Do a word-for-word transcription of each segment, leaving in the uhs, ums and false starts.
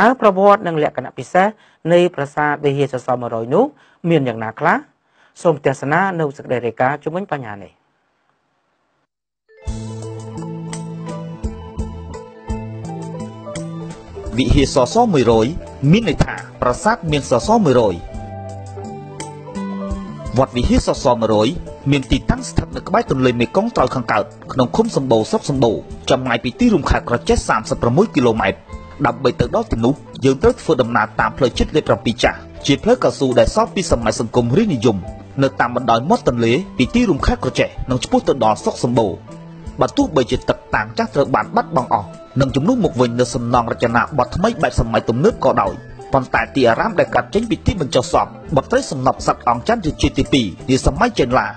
តើ ប្រវត្តិ និង លក្ខណៈពិសេស នៃ ប្រាសាទ វិហារ សសរ 100 នោះ មាន យ៉ាង ណា ខ្លះ សូម ទេសនា នៅ សេចក្តី រាយការណ៍ ជំនាញ បញ្ញា នេះ វិហារ សសរ 100 មាន ន័យ ថា ប្រាសាទ មាន សសរ 100 វត្តវិហារ សសរ 100 មានទីតាំង ស្ថិត នៅ ក្បែរ ទន្លេមេគង្គ ត្រើយខាងកើត ក្នុង ឃុំ សម្បូរ ស្រុក សម្បូរ ចម្ងាយ ពី ទី រំខេត្ត ក្រចេះ សាមសិបប្រាំមួយ គីឡូម៉ែត្រ ដើម្បី ទៅ ដល់ ទី នោះ យើង ត្រូវ ធ្វើ ដំណើរ តាម ផ្លូវ ជាតិ លេខ 7 ចាស់ ជា ផ្លូវ កស៊ូ ដែល សល់ ពី សម័យ សង្គម រាជ និយម នៅ តាម បណ្ដោយ មាត់ ទន្លេ ពី ទី រំខេត្ត ក្រចេះ និង ឆ្ពោះ ទៅ ដល់ ស្រុក សម្បូរ បើ ទោះ បី ជា ទឹក តាម ចាស់ ត្រូវ បាន បាត់ បង់ អស់ និង ជំនួស មក វិញ នៅ សំណង់ រចនា បថ ថ្មី បែប សម័យ ទំនើប ក៏ ដោយ ប៉ុន្តែទីអារាមដែលកាត់ចេញពីទីបញ្ចុះសពបត្រីសំណប់សត្វអង្គច័ន្ទជាទី នៃអាណាចក្រចេនឡា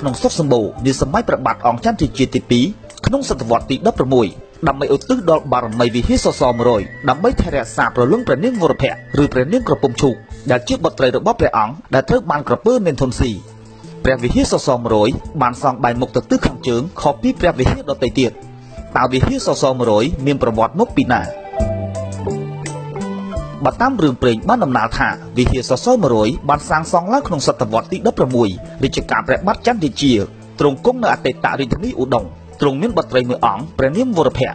ក្នុងស្រុកសម្បូរនាសម័យព្រះបាទអង្គច័ន្ទជាទី 16 ដើម្បីឧទ្ទិសដល់បារមីវិហារសសរ 100 ដើម្បីថែរក្សាប្រលឹងព្រះនាងវរភៈឬព្រះនាងក្រពុំឈូកដែលជាបុត្រីរបស់ព្រះអង្គដែលត្រូវបានក្រពើនាងធំស៊ីព្រះវិហារសសរ 100 បានសង់បែរមុខទៅទិសខាងជើងខុសពីព្រះវិហារដទៃទៀតតើវិហារសសរ 100 មានប្រវត្តិមកពីណា បតាមរឿងព្រេងបានដំណាលថាវិហារសសរ 100 បានសាងសង់ឡើងក្នុងសតវត្សរ៍ទី 16 រាជការព្រះបាទច័ន្ទរាជាទ្រង់គង់នៅអតីតរាជធានីឧដុង្គទ្រង់មានបុត្រីមួយអង្គព្រះនាមវរភៈ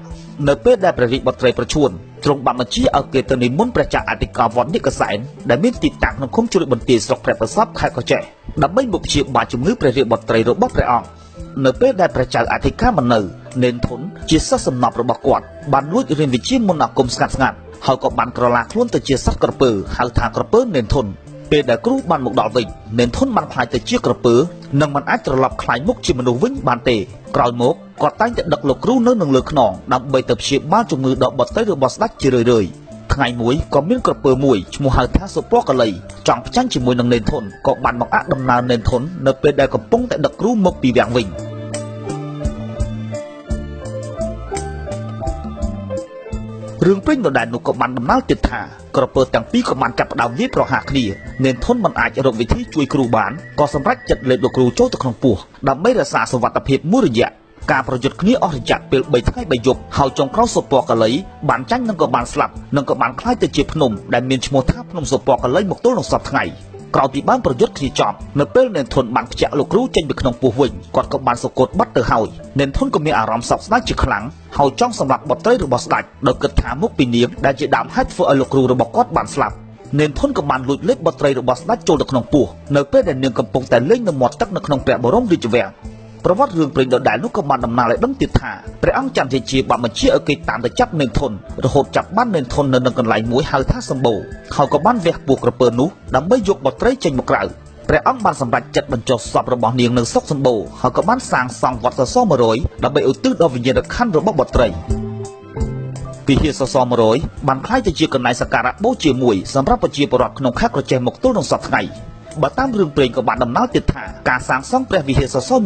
នៅពេលដែលព្រះរាជបុត្រីប្រឈួនទ្រង់បានបញ្ជាឲ្យគេទៅនិមន្តព្រះចៅអធិការវត្តនិកសែនដែលមានទីតាំងក្នុងឃុំជលបន្ទាយស្រុកព្រះប្រសពខេត្តកោះចេះដើម្បីមកព្យាបាលជំងឺព្រះរាជបុត្រីរបស់ព្រះអង្គនៅពេលដែលព្រះចៅអធិការមិននៅនាងធនជាសិស្សសម្ណប់របស់គាត់បានលួចរៀនវិជ្ជាមន្តអាគមស្ងាត់ស្ងាត់ ហើយកបានក្រឡាខ្លួនទៅជាសត្វក្រពើហៅថាក្រពើនេនធនពេលដែលគ្រូបានមកដល់វិញនេនធនបានខ្លាចទៅជាក្រពើនិងមិនអាចត្រឡប់ខ្លាចមុខជាមនុស្សវិញបានទេក្រោយមកគាត់តែងតែដឹកលោកគ្រូនៅនឹងលើខ្នងដើម្បីទៅព្យាបាលជំងឺដល់បុត្រីរបស់ស្ដេចជារឿយៗថ្ងៃមួយក៏មានក្រពើមួយឈ្មោះហៅថាសុពណ៌កលីចង់ផ្ចាំជាមួយនឹងនេនធនក៏បានមកអាក់ដំណើរនេនធននៅពេលដែលកំពុងតែដឹកគ្រូមកពីវាំងវិញ រឿងពេញដដែលនោះក៏បានដំណើរទៀតថាក្រពើទាំងពីរក៏បានចាប់ផ្ដើមវាយប្រហារគ្នានេនធនមិនអាចរកវិធីជួយគ្រូបានក៏សម្រេចចិត្តលេបលោកគ្រូចូលទៅក្នុងពោះដើម្បីរក្សាសុវត្ថិភាពមួយរយៈការប្រយុទ្ធគ្នាអស់រយៈពេល ប្រវត្តិរឿងព្រេងដដែលនោះក៏បានដំណើរឲ្យដឹងទៀតថាព្រះអង្គច័ន្ទរាជាបានបញ្ជាឲ្យគេតាមទៅចាប់នាងធនរហូតចាប់បាននាងធននៅនឹងកន្លែងមួយហៅថាសម្បូរហើយក៏បានវះពោះក្រពើនោះដើម្បីយកបុត្រីចេញមកក្រៅព្រះអង្គបានសម្រេចចិត្តបញ្ចុះសពរបស់នាងនៅស្រុកសម្បូរហើយក៏បានសាងសង់វត្តសសរ 100 ដើម្បីឧទ្ទិសដល់វិញ្ញាណក្ខន្ធរបស់បុត្រីវិហារសសរ 100 បានខ្លាចទៅជាកន្លែងសក្ការៈបូជាមួយសម្រាប់ប្រជាពលរដ្ឋក្នុងខេត្តក្រចេះមកទល់នឹងសពថ្ងៃ បើតាមរឿងព្រេងក៏បានដំណើរទៀតថាការសាងសង់ព្រះវិហារសសរ 100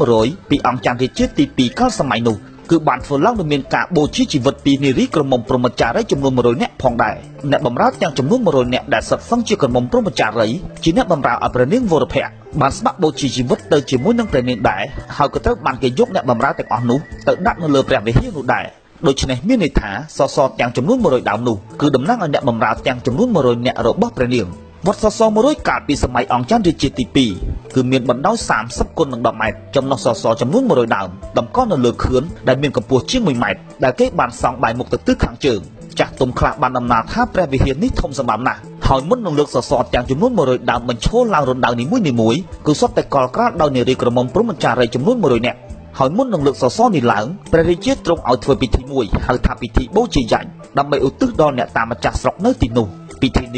គឺបានធ្វើឡើងដោយមានការបូជាជីវិតពីនារីក្រមុំព្រហ្មចារីចំនួន 100 នាក់ផងដែរអ្នកបម្រើទាំងចំនួន 100 នាក់ដែលសិតសឹងជាក្រមុំព្រហ្មចារីជាអ្នកបម្រើឲ្យព្រះនាងវរភៈបានស្ម័គ្របូជាជីវិតទៅជាមួយនឹងព្រះនាងដែរហើយក៏ត្រូវបានគេយកអ្នកបម្រើទាំងអស់នោះទៅដាក់នៅលើព្រះវិហារនោះដែរ ដូច្នេះមានន័យថាសសរទាំងចំនួន 100 ដើមនោះគឺតំណាងឲ្យអ្នកបម្រើទាំងចំនួន 100 នាក់របស់ព្រះនាងវត្តសសរ 100 កាលពីសម័យអង្គច័ន្ទរាជាទី 2 គឺមានបណ្ដោយ សាមសិប គុណនឹង ដប់ ម៉ែត្រចំណុះសសរចំនួន 100 ដើមតម្កល់នៅលើខឿនដែលមានកម្ពស់ជាង 1 ម៉ែត្រដែលគេបានសង់បែរមុខទៅទិសខាងជើងចាស់ទុំខ្លះបានដំណើរថាព្រះវិហារនេះធំសម្បើមណាស់ហើយមុននឹងលើកសសរទាំងចំនួន 100 ដើមបញ្ឈរឡើងរណ្ដៅនីមួយៗគឺសុទ្ធតែកលក្រាលដោយនារីក្រមុំព្រហ្មចារីចំនួន 100 នាក់ហើយមុននឹងលើកសសរនេះឡើងព្រះរាជាទ្រង់ឲ្យធ្វើពិធីមួយហៅថាពិធីបូជាយញ្ញដើម្បីឧទ្ទិសដល់អ្នកតាម្ចាស់ស្រុកនៅទីនោះ ពិធីនេះធ្វើឡើងដោយមានព្រះរាជបុត្រី 100 នាក់ដែលបានធ្វើដំណើរពីទីក្រុងព្រះសីហនុទៅទិសខាងជើងដោយមានព្រះរាជបុត្រី 100 នាក់ដែលបានធ្វើដំណើរពីទីក្រុងព្រះសីហនុទៅទិសខាងជើងដោយមានព្រះរាជបុត្រី 100 នាក់ដែលបានធ្វើដំណើរពីទីក្រុងព្រះសីហនុទៅទិសខាងជើង គេ ទាំង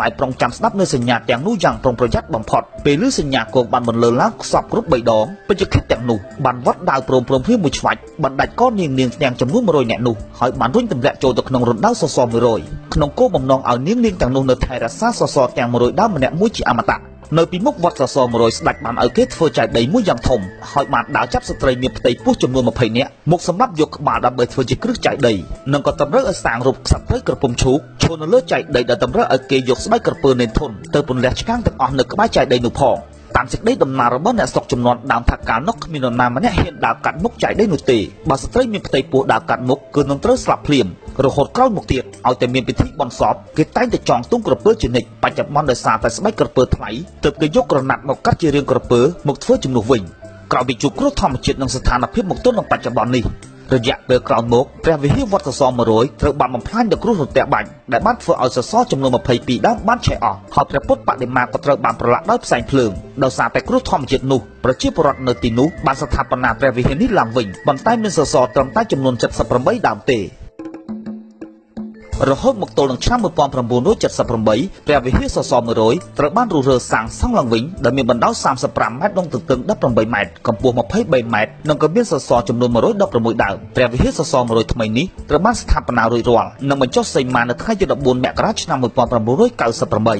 ឡាយ ប្រុង ចាំ ស្ដាប់ នៅ សញ្ញា ទាំង នោះ យ៉ាង ប្រុង ប្រយ័ត្ន បំ ផុត ពេល លឺ សញ្ញា គង បាន បន្លឺ ឡើង ខ្សប់ គ្រប់ បី ដង ពេជ្ជគិត ទាំង នោះ បាន វត្ត ដាវ ព្រម ព្រម គ្នា មួយ ឆ្វាច់ បណ្ដាច់ កូន នាង នាង ទាំង ចំនួន មួយរយ នាក់ នោះ ហើយ បាន រុញ ទម្លាក់ ចូល ទៅ ក្នុង រណ្ដៅ សសរ មួយរយ ក្នុង គោល បំណង ឲ្យ នាង នាង ទាំង នោះ នៅ ថែ រក្សា សសរ ទាំង មួយរយ ដើម ម្នាក់ មួយ ជា អមតៈ នៅ ពី មុខ វត្ត សសរ មួយរយ ស្ដេច បាន ឲ្យ គេ ធ្វើ ចែក ដី មួយ យ៉ាង ធំ ហើយ បាន ដាវ ចាប់ ស្ត្រី មាន ផ្ទៃ ពោះ ចំនួន ម្ភៃ នាក់ មក សម្រាប់ យក ក្បាល ដើម្បី ធ្វើ ជា គ្រឹះ ចែក ដី និង ក៏ តម្រូវ ឲ្យ សាង រូប សត្វ ព្រៃ ក្រពុំ ឈូក ឈរ នៅ លើ ចែក ដី ដែល តម្រូវ ឲ្យ គេ យក ស្បែក ក្រពើ នេន ធន ទៅ ពន្លះ ឆ្កាង ទាំង អស់ នៅ ក្បែរ ចែក ដី នោះ ផង តាម សេចក្តី ដំណើរ របស់ អ្នក ស្រុក ចំនួន ដើម ថា កាល នោះ គ្មាន នរណា ម្នាក់ ហ៊ាន ដាវ កាត់ មុខ ចែក ដី នោះ ទេ បើ ស្ត្រី មាន ផ្ទៃ ពោះ ដាវ កាត់ មុខ គឺ នឹង ត្រូវ ស្លាប់ ភ្លាម រហូត ក្រោយ មក ទៀត ឲ្យ តែ មាន ពិធី បន់ សព គេ តែង តែ ចង ទង់ ក្រពើ ជានិច្ច បច្ចុប្បន្ន ដោយ សារ តែ ស្បែក ក្រពើ ថ្លៃ ទើប គេ យក ក្រណាត់ មក កាត់ ជា រាង ក្រពើ មក ធ្វើ ជំនួស វិញ ក្រោយ ពី ជួប គ្រោះ ធម្មជាតិ និង ស្ថានភាព មក ទល់ នឹង បច្ចុប្បន្ន នេះ រយៈ ពេល ក្រោយ មក ព្រះ វិហារ វត្ត សសរ មួយរយ ត្រូវ បាន បំផ្លាញ ដោយ គ្រោះ រន្ទះ បាញ់ ដែល បាន ធ្វើ ឲ្យ សសរ ចំនួន ម្ភៃពីរ ដើម បាន ឆេះ អស់ ហើយ ព្រះពុទ្ធ បដិមា ក៏ ត្រូវ បាន ប្រឡាក់ ដោយ ផ្សែង ភ្លើង ដោយ សារ តែ គ្រោះ ធម្មជាតិ នោះ ប្រជាពលរដ្ឋ នៅ ទី នោះ បាន ស្ថាបនា ព្រះ វិហារ នេះ ឡើង វិញ ប៉ុន្តែ មាន សសរ ត្រឹម តែ ចំនួន សិបប្រាំបី ដើម ទេរហូតមកទល់នឹងឆ្នាំ១៩៧ប្រាំបីព្រះវិហារសសរមួយរយត្រូវបានរុះរើសាងសង់ឡើងវិញដែលមានបណ្ដោយសាមសិបប្រាំម៉ែត្រនិងទទឹងដប់ប្រាំបីម៉ែត្រកម្ពស់ម្ភៃបីម៉ែត្រនិងក៏មានសសរចំនួនមួយរយដប់ប្រាំមួយដើមព្រះវិហារសសរមួយរយថ្មីនេះត្រូវបានស្ថាបនារួចរាល់និងបញ្ចុះសីមានៅថ្ងៃទីដប់បួនមករាឆ្នាំ១៩៩ប្រាំបី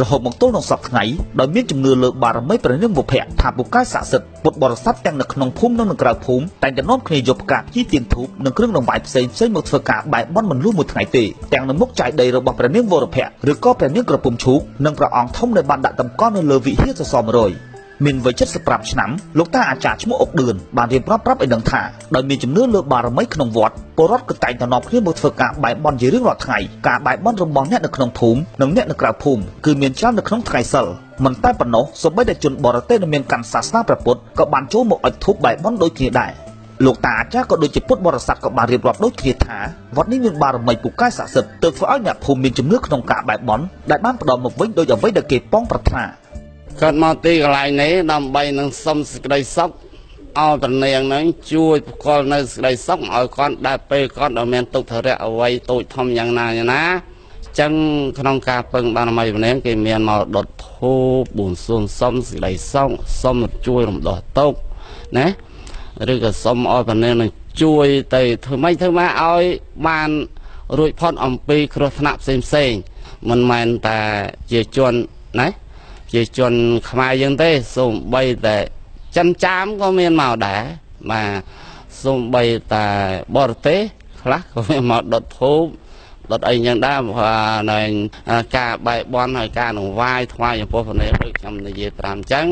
រហូតមកទល់នឹងសពថ្ងៃដោយមានជំនឿលើបារមីព្រះនាងវុភៈថាពូកែស័ក្តិសិទ្ធិពុទ្ធបរិស័ទទាំងនៅក្នុងភូមិនិងនៅក្រៅភូមិតែងតែនាំគ្នាយកផ្កាភ្ញីទៀនធូបនិងគ្រឿងដង្វាយផ្សេងផ្សេងមកធ្វើការបែបបន់មិនលុះមួយថ្ងៃទេទាំងនៅមុខចាយដីរបស់ព្រះនាងវរភៈឬក៏ព្រះនាងក្រពុំឈូកនិងព្រះអង្គធំដែលបានដាក់តម្កល់នៅលើវិហារសសរមួយរយមានវ័យសិបប្រាំឆ្នាំលោកតាអាចារ្យឈ្មោះអុកឌឿនបានរៀបរាប់ប្រាប់ឲ្យដឹងថាដោយមានជំនឿលើបារមីក្នុងវត្តពលរដ្ឋក៏តែងតែនាំគ្នាមកធ្វើការបែបបន់ជារៀងរាល់ថ្ងៃការបែបបន់របស់អ្នកនៅក្នុងភូមិនិងអ្នកនៅក្រៅភូមិគឺមានច្រើននៅក្នុងថ្ងៃសិលមិនតែប៉ុណ្ណោះសូម្បីតែជនបរទេសដែលមានកាន់សាសនាព្រះពុទ្ធក៏បានចូលមកអុជធូបបែបបន់ដូចគ្នាដែរលោកតាអាចារ្យក៏ដូចជាពុទ្ធបរិស័ទក៏បានរៀបរាប់ដូចគ្នាថាវត្តនេះមានបារមីពូកែស័ក្តិសិទ្ធិទៅធ្វើឲ្យអ្នកភូមិមានជំនឿក្នុងការបែបបន់ដែលបានផ្ដល់មកវិញដោយអ្វីដែលគេប៉ងប្រាថ្នាកាត់មកទីកន្លែងនេះដើម្បីនឹងសុំសេចក្តីសុខអោតនាងនឹងជួយបកលនៅសេចក្តីសុខឲ្យគាត់ដែលពេលគាត់ដែលមានទុក្ខធរៈអ្វីតូចធំយ៉ាងណាយ៉ាងណាចឹងក្នុងការពឹងបារមីម្នាក់គេមានមកដុតធូបបួនសួងសុំសេចក្តីសុខសុំជួយរំដោះទុក្ខណាឬក៏សុំអោតនាងនឹងជួយទៅធ្វើម៉េចធ្វើម៉េចឲ្យបានរួចផុតអំពីគ្រោះថ្នាក់ផ្សេងផ្សេងមិនមែនតែជាជនណាជាជនខ្មែរយើងទេសូម្បីតែចិនចាមក៏មានមកដែរបាទសូម្បីតែបរទេសខ្លះក៏មានមកដុតធូបដុតអីយ៉ាងដែរនៅការបែបបន់ហើយការនវាយថ្វាយចំពោះព្រះនាងដូចខ្ញុំនិយាយតាមអញ្ចឹង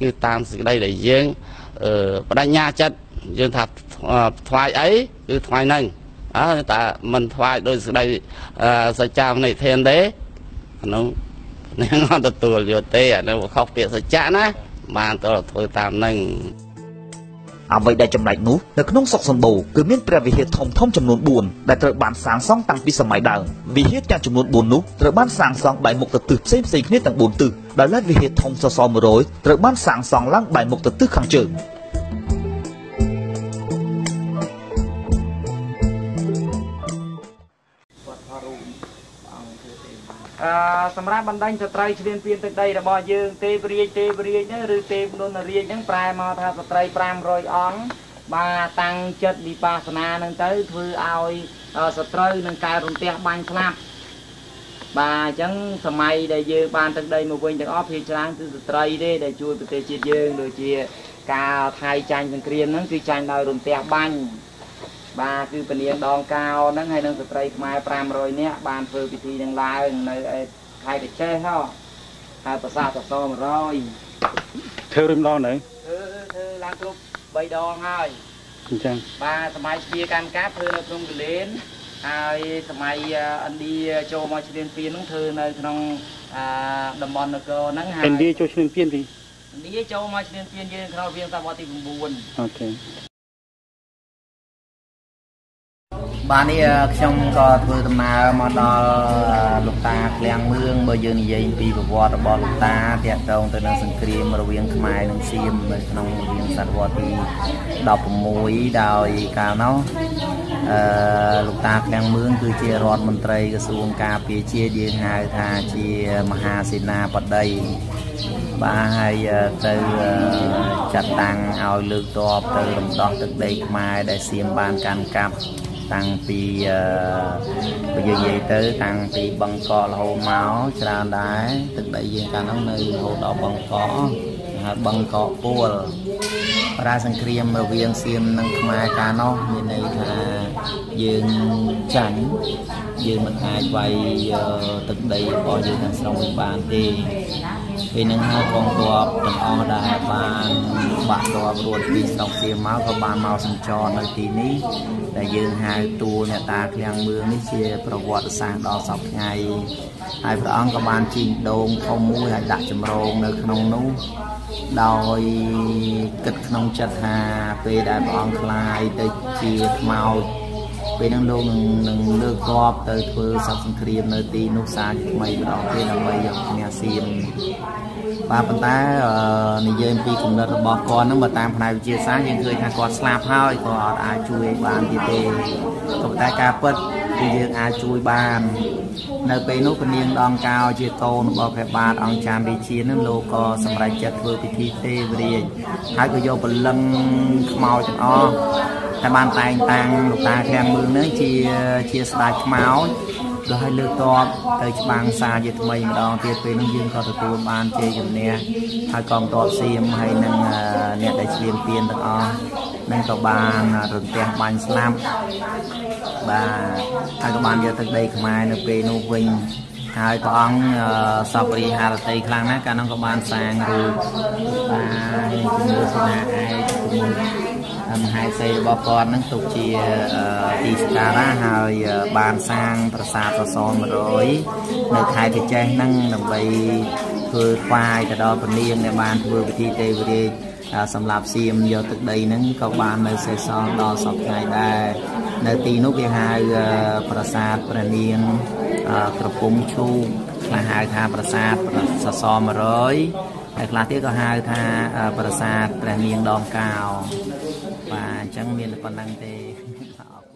គឺតាមសេចក្តីដែលយើងបដិញ្ញាចិត្តយើងថាថ្វាយអីគឺថ្វាយហ្នឹងអើតែមិនថ្វាយដោយសេចក្តីសច្ចាមនិធានទេអានោះនឹងអត់ទទួលយកទេអានឹងខុសពាក្យសច្ចៈណាបានទៅធ្វើតាមនឹងអ្វីដែលចំណែកនោះនៅក្នុងសុកសម្បូរគឺមានព្រះវិហារធំធំចំនួនបួនដែលត្រូវបានសាងសង់តាំងពីសម័យដើមវិហារទាំងចំនួនបួននោះត្រូវបានសាងសង់បែរមុខទៅទិសផ្សេងផ្សេងគ្នាទាំងបួនទិសដោយឡែកវិហារធំសសរមួយរយត្រូវបានសាងសង់ឡើងបែរមុខទៅទិសខាងជើងសម្រាប់បណ្ដាញស្ត្រីឆ្លៀនពៀនទឹកដីរបស់យើងទេពរាជទេពរាជហ្នឹងឬទេពននរាជហ្នឹងប្រែមកថាស្ត្រីប្រាំរយអង្គបាទតាំងចិត្តវិបស្សនាហ្នឹងទៅធ្វើឲ្យសត្រូវនឹងកែរំទះបាញ់ស្លាប់បាទអញ្ចឹងសម័យដែលយើងបានទឹកដីមកវិញទាំងអស់ភាគច្រើនគឺស្ត្រីទេដែលជួយប្រទេសជាតិយើងដូចជាការថៃចាញ់សង្គ្រាមហ្នឹងគឺចាញ់ដោយរំទះបាញ់បាទគឺពលានដងកោហ្នឹងហើយនឹងស្ត្រីខ្មែរប្រាំរយនាក់បានធ្វើពិធីនឹងឡើងនៅខេត្តកចេះហ៎ហើយប្រាសាទសសរមួយរយធ្វើរីមដល់ហ្នឹងធ្វើធ្វើឡើងគ្រប់បីដងហើយអញ្ចឹងបាទសម័យស្វាកម្មការធ្វើនៅក្នុងកលែនហើយសម័យឥណ្ឌាចូលមកឈ្លានពានហ្នឹងធ្វើនៅក្នុងតំបន់នគរហ្នឹងហើយឥណ្ឌាចូលឈ្លានពានទីឥណ្ឌាចូលមកឈ្លានពានយើងក្នុងវៀងសាវ័តទី៩អូខេ បាទនេះខ្ញុំក៏ធ្វើដំណើរមកដល់លោកតាក្លៀងមឿងបើយើងនិយាយពីប្រវត្តិរបស់លោកតាទៀតតងទៅនឹងសង្គ្រាមរវាងខ្មែរនិងសៀមនៅក្នុងរាជសតវតី Tăng pi bây giờ tới tăng pi băng co máu trà đáy từ đại diện cả năm nơi hồ đỏ băng cỏ băng cỏ pua ra sang cream mà viên xiêm năng mai cá nóc như này là dương chảnh dương mặt hai quay từ đây có dương thành sông bàn thì vì năng hai con tua tầm o đại bàn bạn tua ruột bị sọc xiêm máu và bàn màu xanh tròn nơi tí ní បាទប៉ុន្តែនិយាយពីគំនិតរបស់គាត់នឹងបើតាមផ្នែកវិទ្យាសាស្ត្រយើងឃើញថាគាត់ស្លាប់ហើយក៏អាចជួយបានទៀតទេក៏តែការពិតគឺយើងអាចជួយបាននៅពេលនោះពលនាងដងកោជាតូនរបស់ព្រះបាទអង្គចាមរាជានឹងលោកក៏សម្រេចចិត្តធ្វើពិធីទេវរាជហើយក៏យកបលឹងខ្មោចទាំងអស់តែបានតែងតាំងលោកតាខាងមឿងនេះជាជាស្ដេចខ្មោច ដោយឲ្យលើកតបទៅច្បាំងសាជាថ្មីម្ដងទៀតពេលនោះយើងក៏ទទួលបានជ័យជំនះហើយក៏អង្គតបសៀមហើយនឹងអ្នកដែលឈ្លានពានទាំងអស់នឹងក៏បានរន្ទះបាញ់ស្លាប់បាទហើយក៏បានយកទឹកដីខ្មែរនៅពេលនោះវិញហើយព្រះអង្គសពរីហារតីខ្លាំងណាស់កាលនោះក៏បានសាងរូប ហើយស្លាប់ទៀតក៏ហៅថាប្រាសាទព្រះនាងដងកោបាទអញ្ចឹងមានប៉ុណ្ណឹងទេ